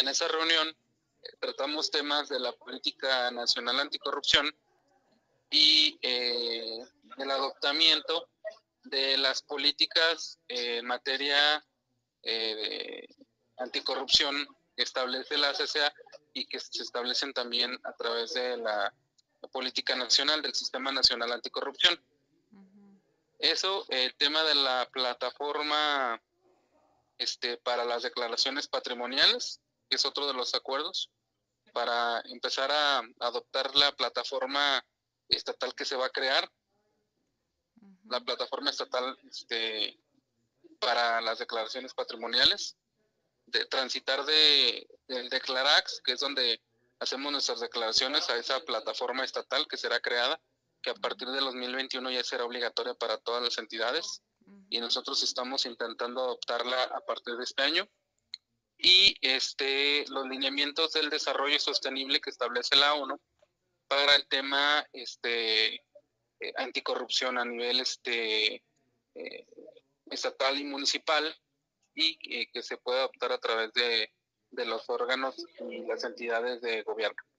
En esa reunión tratamos temas de la política nacional anticorrupción y el adoptamiento de las políticas en materia de anticorrupción que establece la CSA y que se establecen también a través de la política nacional del Sistema Nacional Anticorrupción. Eso, el tema de la plataforma para las declaraciones patrimoniales, que es otro de los acuerdos, para empezar a adoptar la plataforma estatal que se va a crear, la plataforma estatal para las declaraciones patrimoniales, de transitar del Declarax, que es donde hacemos nuestras declaraciones, a esa plataforma estatal que será creada, que a partir del 2021 ya será obligatoria para todas las entidades, y nosotros estamos intentando adoptarla a partir de este año. Y los lineamientos del desarrollo sostenible que establece la ONU para el tema anticorrupción a nivel estatal y municipal, y que se pueda adoptar a través de los órganos y las entidades de gobierno.